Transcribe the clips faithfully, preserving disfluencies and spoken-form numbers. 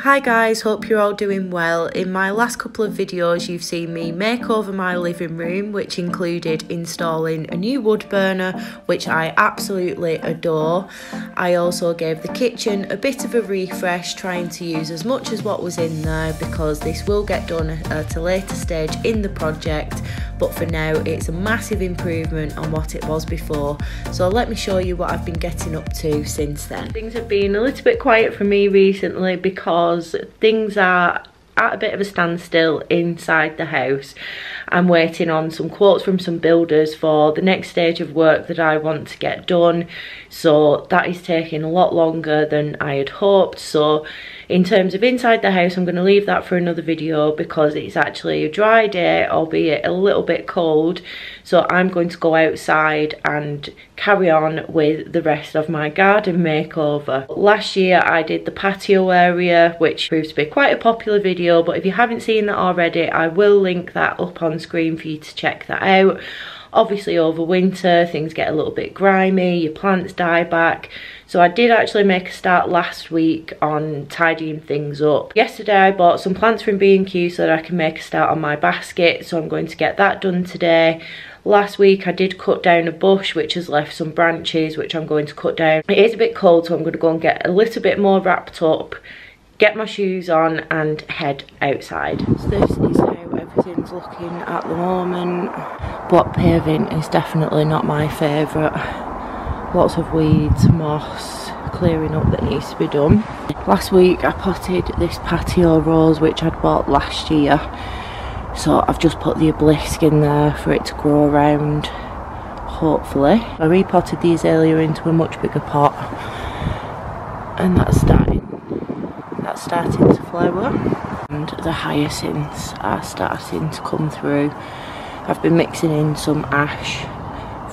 Hi guys, hope you're all doing well. In my last couple of videos you've seen me make over my living room, which included installing a new wood burner which I absolutely adore. I also gave the kitchen a bit of a refresh, trying to use as much as what was in there because this will get done at a later stage in the project, but for now it's a massive improvement on what it was before. So let me show you what I've been getting up to since then. Things have been a little bit quiet for me recently because things are at a bit of a standstill inside the house. I'm waiting on some quotes from some builders for the next stage of work that I want to get done, so that is taking a lot longer than I had hoped. So in terms of inside the house, I'm going to leave that for another video because it's actually a dry day, albeit a little bit cold, so I'm going to go outside and carry on with the rest of my garden makeover. Last year I did the patio area, which proved to be quite a popular video, but if you haven't seen that already, I will link that up on screen for you to check that out. Obviously over winter things get a little bit grimy, your plants die back, so I did actually make a start last week on tidying things up. Yesterday I bought some plants from B and Q so that I can make a start on my basket, so I'm going to get that done today. Last week I did cut down a bush which has left some branches which I'm going to cut down. It is a bit cold so I'm going to go and get a little bit more wrapped up, get my shoes on and head outside. So this is how everything's looking at the moment. Block paving is definitely not my favourite. Lots of weeds, moss, clearing up that needs to be done. Last week I potted this patio rose which I'd bought last year, so I've just put the obelisk in there for it to grow around, hopefully. I repotted the azalea into a much bigger pot and that's starting, that's starting to flower. And the hyacinths are starting to come through. I've been mixing in some ash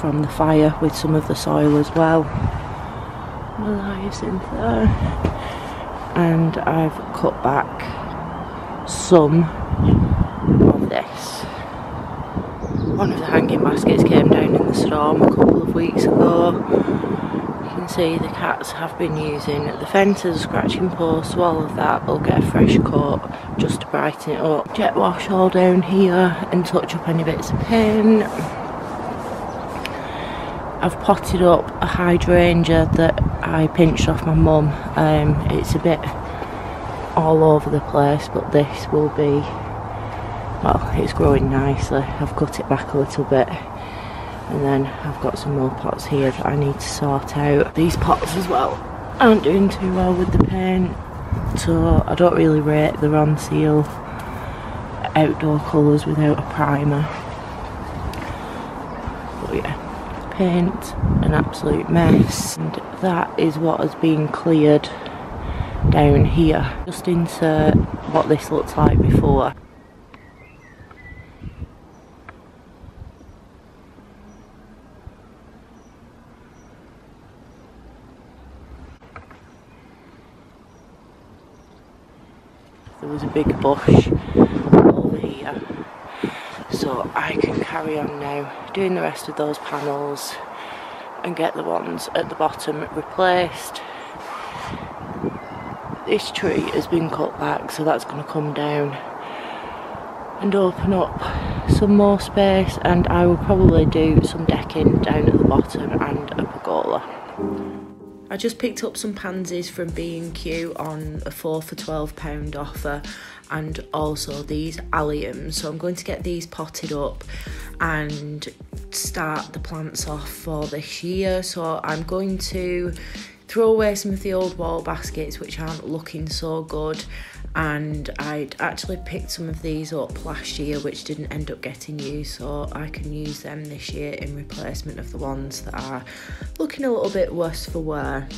from the fire with some of the soil as well. Another hyacinth there. And I've cut back some of this. One of the hanging baskets came down in the storm a couple of weeks ago. You can see the cats have been using the fence as a scratching post, so all of that will get a fresh coat just to brighten it up. Jet wash all down here and touch up any bits of paint. I've potted up a hydrangea that I pinched off my mum. Um, it's a bit all over the place, but this will be, well, it's growing nicely. I've cut it back a little bit. And then I've got some more pots here that I need to sort out. These pots as well aren't doing too well with the paint, so I don't really rate the Ronseal outdoor colours without a primer. But yeah, paint, an absolute mess. And that is what has been cleared down here. Just insert what this looks like before. There was a big bush over here, so I can carry on now doing the rest of those panels and get the ones at the bottom replaced. This tree has been cut back, so that's going to come down and open up some more space, and I will probably do some decking down at the bottom and a pergola. I just picked up some pansies from B and Q on a four for twelve pound offer, and also these alliums, so I'm going to get these potted up and start the plants off for this year. So I'm going to throw away some of the old wall baskets which aren't looking so good, and I'd actually picked some of these up last year which didn't end up getting used, so I can use them this year in replacement of the ones that are looking a little bit worse for wear.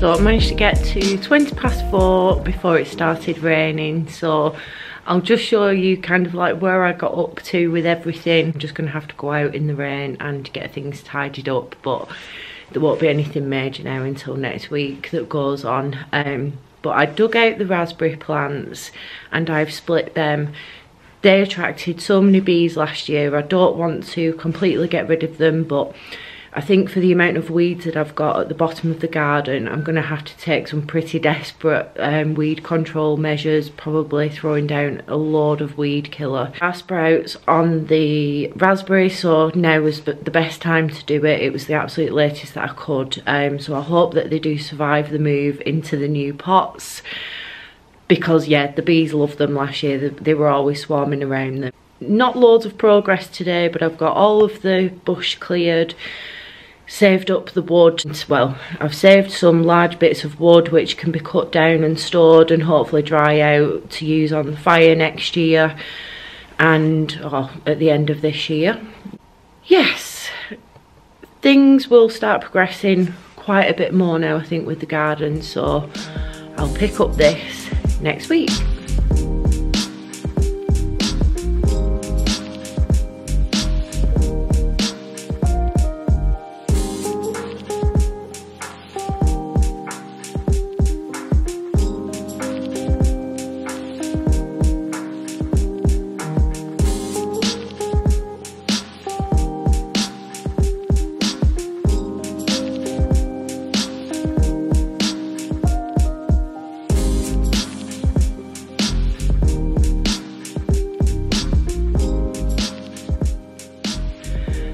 So I managed to get to twenty past four before it started raining, so I'll just show you kind of like where I got up to with everything. I'm just gonna have to go out in the rain and get things tidied up, but there won't be anything major now until next week that goes on. Um, but I dug out the raspberry plants and I've split them. They attracted so many bees last year. I don't want to completely get rid of them, but I think for the amount of weeds that I've got at the bottom of the garden, I'm going to have to take some pretty desperate um, weed control measures, probably throwing down a load of weed killer. Our sprouts on the raspberry, so now was the best time to do it. It was the absolute latest that I could, um, so I hope that they do survive the move into the new pots, because yeah, the bees loved them last year. They, they were always swarming around them. Not loads of progress today, but I've got all of the bush cleared, saved up the wood. Well, I've saved some large bits of wood which can be cut down and stored and hopefully dry out to use on the fire next year and oh, at the end of this year. Yes, things will start progressing quite a bit more now, I think, with the garden, so I'll pick up this next week.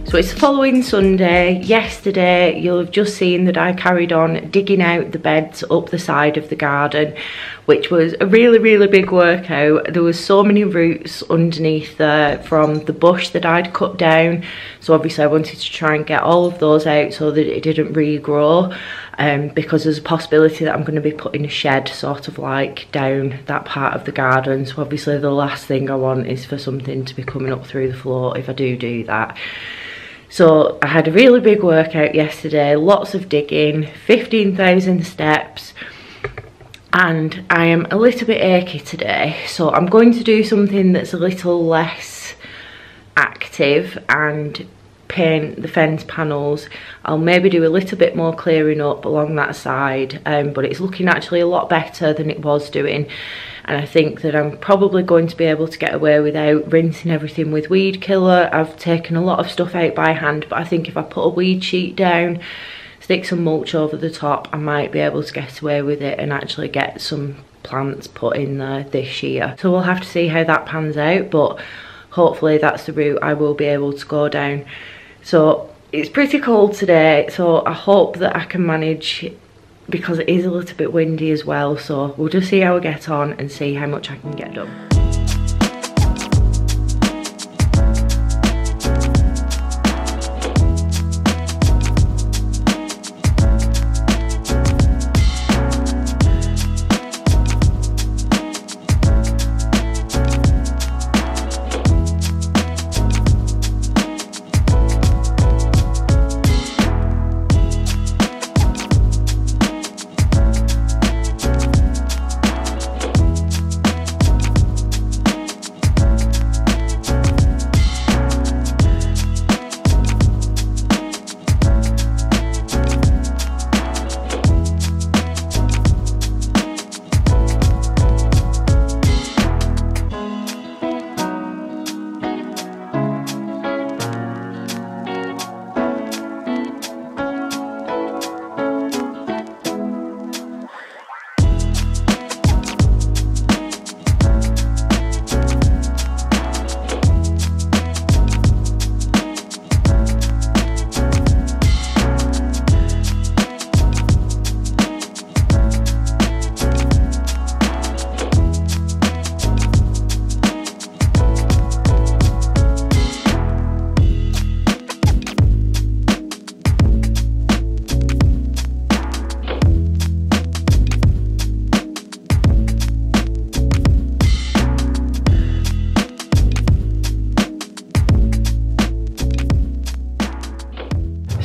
So it's the following Sunday. Yesterday you'll have just seen that I carried on digging out the beds up the side of the garden, which was a really really big workout. There was so many roots underneath there from the bush that I'd cut down, so obviously I wanted to try and get all of those out so that it didn't regrow, um, because there's a possibility that I'm going to be putting a shed sort of like down that part of the garden, so obviously the last thing I want is for something to be coming up through the floor if I do do that. So I had a really big workout yesterday, lots of digging, fifteen thousand steps, and I am a little bit achy today. So I'm going to do something that's a little less active and paint the fence panels. I'll maybe do a little bit more clearing up along that side, um, but it's looking actually a lot better than it was doing. And I think that I'm probably going to be able to get away without rinsing everything with weed killer. I've taken a lot of stuff out by hand, but I think if I put a weed sheet down, stick some mulch over the top, I might be able to get away with it and actually get some plants put in there this year. So we'll have to see how that pans out, but hopefully that's the route I will be able to go down. So it's pretty cold today, so I hope that I can manage, because it is a little bit windy as well, so we'll just see how I get on and see how much I can get done.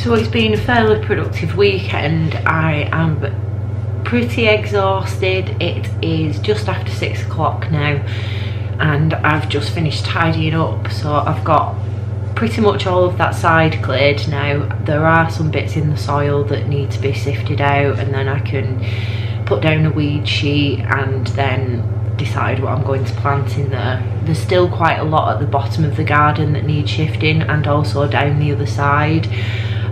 So it's been a fairly productive weekend. I am pretty exhausted. It is just after six o'clock now and I've just finished tidying up, so I've got pretty much all of that side cleared now. There are some bits in the soil that need to be sifted out, and then I can put down a weed sheet and then decide what I'm going to plant in there. There's still quite a lot at the bottom of the garden that needs shifting, and also down the other side.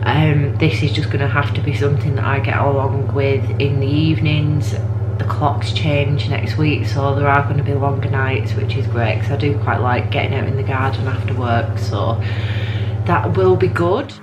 Um, this is just going to have to be something that I get along with in the evenings. The clocks change next week, so there are going to be longer nights, which is great because I do quite like getting out in the garden after work, so that will be good.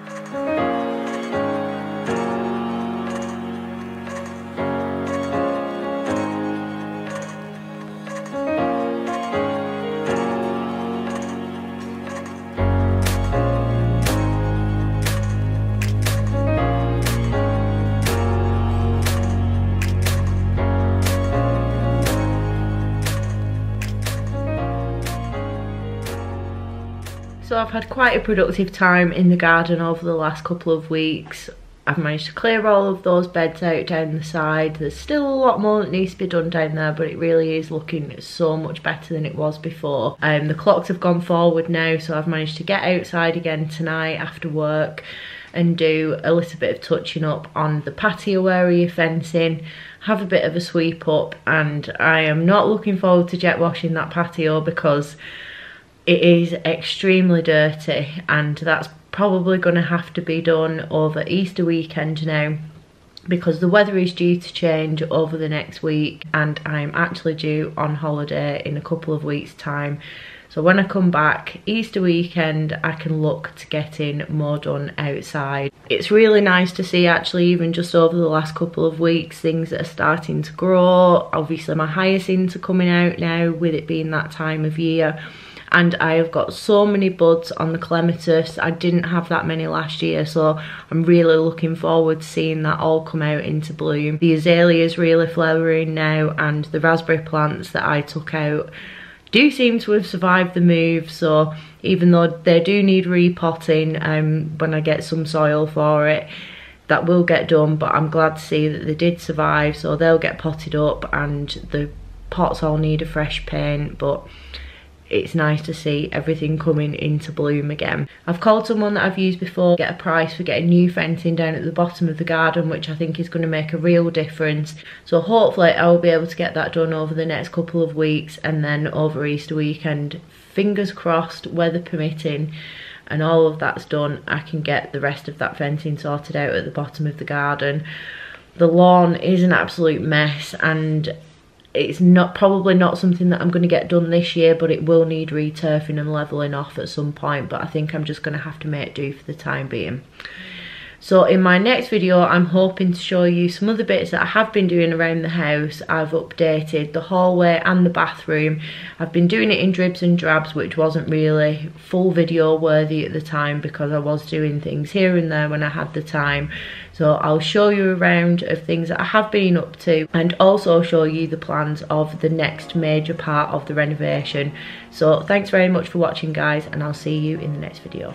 So I've had quite a productive time in the garden over the last couple of weeks. I've managed to clear all of those beds out down the side. There's still a lot more that needs to be done down there, but it really is looking so much better than it was before. Um, the clocks have gone forward now, so I've managed to get outside again tonight after work and do a little bit of touching up on the patio area fencing, have a bit of a sweep up, and I am not looking forward to jet washing that patio because it is extremely dirty, and that's probably going to have to be done over Easter weekend now because the weather is due to change over the next week and I'm actually due on holiday in a couple of weeks' time. So when I come back Easter weekend, I can look to getting more done outside. It's really nice to see, actually, even just over the last couple of weeks, things that are starting to grow. Obviously my hyacinths are coming out now with it being that time of year. And I have got so many buds on the clematis. I didn't have that many last year, so I'm really looking forward to seeing that all come out into bloom. The azalea's really flowering now, and the raspberry plants that I took out do seem to have survived the move, so even though they do need repotting um, when I get some soil for it, that will get done, but I'm glad to see that they did survive, so they'll get potted up and the pots all need a fresh paint, but it's nice to see everything coming into bloom again. I've called someone that I've used before, get a price for getting new fencing down at the bottom of the garden, which I think is going to make a real difference. So hopefully I'll be able to get that done over the next couple of weeks and then over Easter weekend, fingers crossed, weather permitting, and all of that's done, I can get the rest of that fencing sorted out at the bottom of the garden. The lawn is an absolute mess, and it's not probably not something that I'm going to get done this year, but it will need returfing and levelling off at some point, but I think I'm just going to have to make do for the time being. So in my next video, I'm hoping to show you some other bits that I have been doing around the house. I've updated the hallway and the bathroom. I've been doing it in dribs and drabs, which wasn't really full video worthy at the time because I was doing things here and there when I had the time. So I'll show you a round of things that I have been up to, and also show you the plans of the next major part of the renovation. So thanks very much for watching, guys, and I'll see you in the next video.